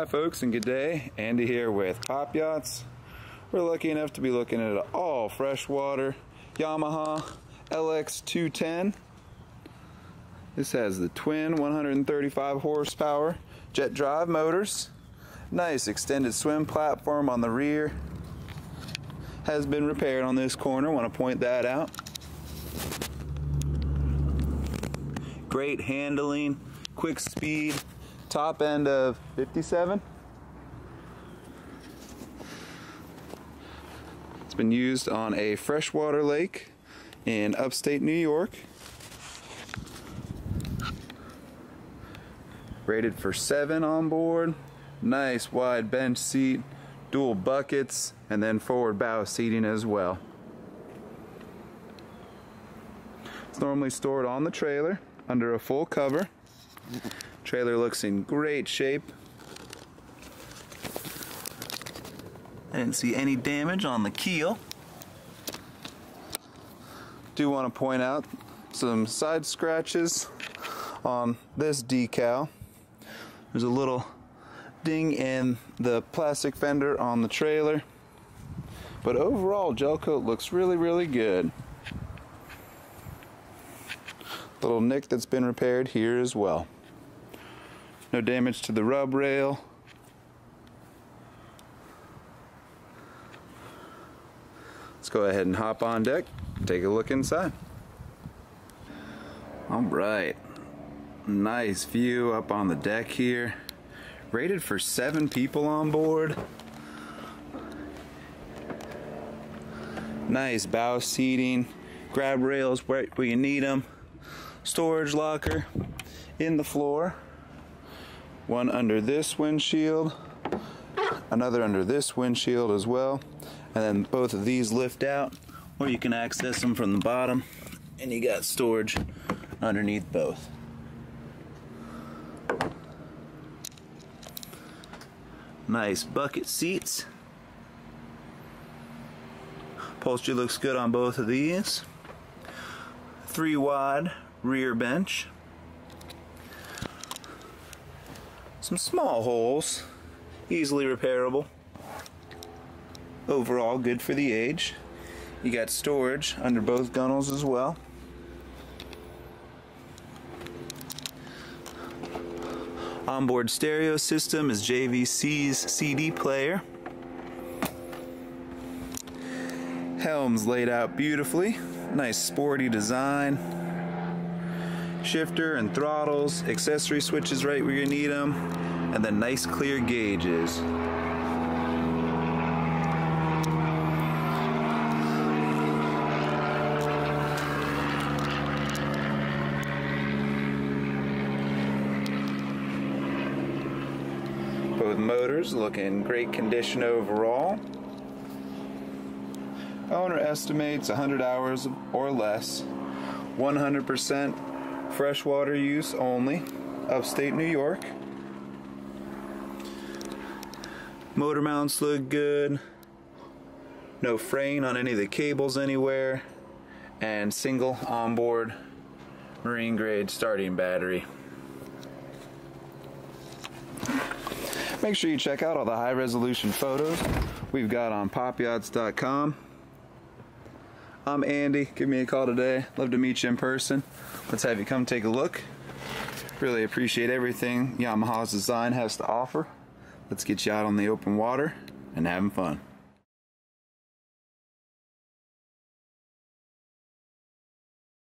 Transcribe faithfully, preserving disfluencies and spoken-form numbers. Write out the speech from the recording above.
Hi folks, and good day. Andy here with Pop Yachts. We're lucky enough to be looking at an all freshwater Yamaha L X two ten. This has the twin one hundred thirty-five horsepower jet drive motors. Nice extended swim platform on the rear. Has been repaired on this corner, want to point that out. Great handling, quick speed, top end of fifty-seven. It's been used on a freshwater lake in upstate New York. Rated for seven on board. Nice wide bench seat, dual buckets, and then forward bow seating as well. It's normally stored on the trailer under a full cover. Trailer looks in great shape. I didn't see any damage on the keel. Do want to point out some side scratches on this decal. There's a little ding in the plastic fender on the trailer, but overall gel coat looks really really good. Little nick that's been repaired here as well. No damage to the rub rail. Let's go ahead and hop on deck and take a look inside. Alright, nice view up on the deck here. Rated for seven people on board. Nice bow seating, grab rails where you need them, storage locker in the floor. One under this windshield, another under this windshield as well, and then both of these lift out, or you can access them from the bottom, and you got storage underneath both. Nice bucket seats. Upholstery looks good on both of these. Three wide rear bench. Some small holes, easily repairable. Overall good for the age. You got storage under both gunnels as well. Onboard stereo system is J V C's C D player. Helm's laid out beautifully. Nice sporty design. Shifter and throttles, accessory switches right where you need them, and then nice clear gauges. Both motors look in great condition overall. Owner estimates one hundred hours or less, one hundred percent freshwater use only, upstate New York. Motor mounts look good, no fraying on any of the cables anywhere, and single onboard marine grade starting battery. Make sure you check out all the high resolution photos we've got on pop yachts dot com. I'm Andy. Give me a call today. Love to meet you in person. Let's have you come take a look. Really appreciate everything Yamaha's design has to offer. Let's get you out on the open water and having fun.